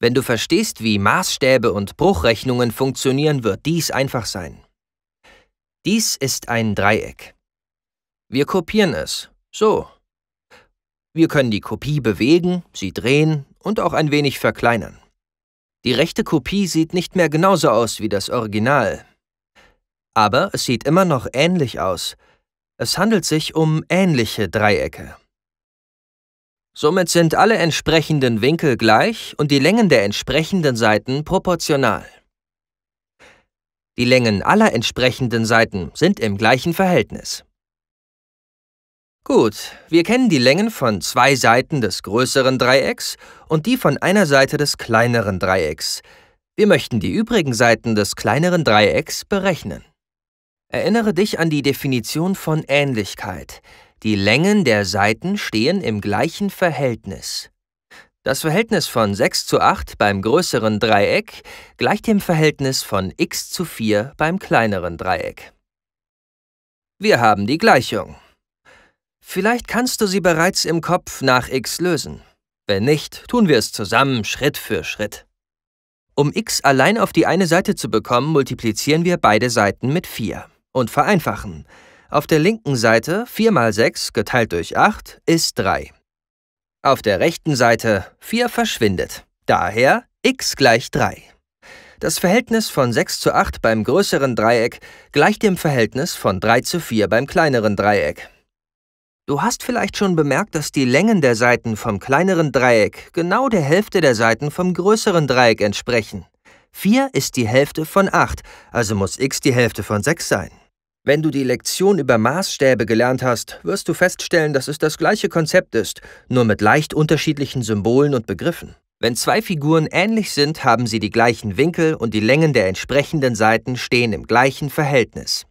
Wenn du verstehst, wie Maßstäbe und Bruchrechnungen funktionieren, wird dies einfach sein. Dies ist ein Dreieck. Wir kopieren es. So. Wir können die Kopie bewegen, sie drehen und auch ein wenig verkleinern. Die rechte Kopie sieht nicht mehr genauso aus wie das Original. Aber es sieht immer noch ähnlich aus. Es handelt sich um ähnliche Dreiecke. Somit sind alle entsprechenden Winkel gleich und die Längen der entsprechenden Seiten proportional. Die Längen aller entsprechenden Seiten sind im gleichen Verhältnis. Gut, wir kennen die Längen von zwei Seiten des größeren Dreiecks und die von einer Seite des kleineren Dreiecks. Wir möchten die übrigen Seiten des kleineren Dreiecks berechnen. Erinnere dich an die Definition von Ähnlichkeit. Die Längen der Seiten stehen im gleichen Verhältnis. Das Verhältnis von 6:8 beim größeren Dreieck gleicht dem Verhältnis von x:4 beim kleineren Dreieck. Wir haben die Gleichung. Vielleicht kannst du sie bereits im Kopf nach x lösen. Wenn nicht, tun wir es zusammen Schritt für Schritt. Um x allein auf die eine Seite zu bekommen, multiplizieren wir beide Seiten mit 4 und vereinfachen. Auf der linken Seite 4 mal 6 geteilt durch 8 ist 3. Auf der rechten Seite 4 verschwindet, daher x gleich 3. Das Verhältnis von 6:8 beim größeren Dreieck gleicht dem Verhältnis von 3:4 beim kleineren Dreieck. Du hast vielleicht schon bemerkt, dass die Längen der Seiten vom kleineren Dreieck genau der Hälfte der Seiten vom größeren Dreieck entsprechen. 4 ist die Hälfte von 8, also muss x die Hälfte von 6 sein. Wenn du die Lektion über Maßstäbe gelernt hast, wirst du feststellen, dass es das gleiche Konzept ist, nur mit leicht unterschiedlichen Symbolen und Begriffen. Wenn zwei Figuren ähnlich sind, haben sie die gleichen Winkel und die Längen der entsprechenden Seiten stehen im gleichen Verhältnis.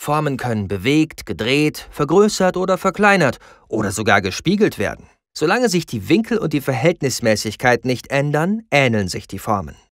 Formen können bewegt, gedreht, vergrößert oder verkleinert oder sogar gespiegelt werden. Solange sich die Winkel und die Verhältnismäßigkeit nicht ändern, ähneln sich die Formen.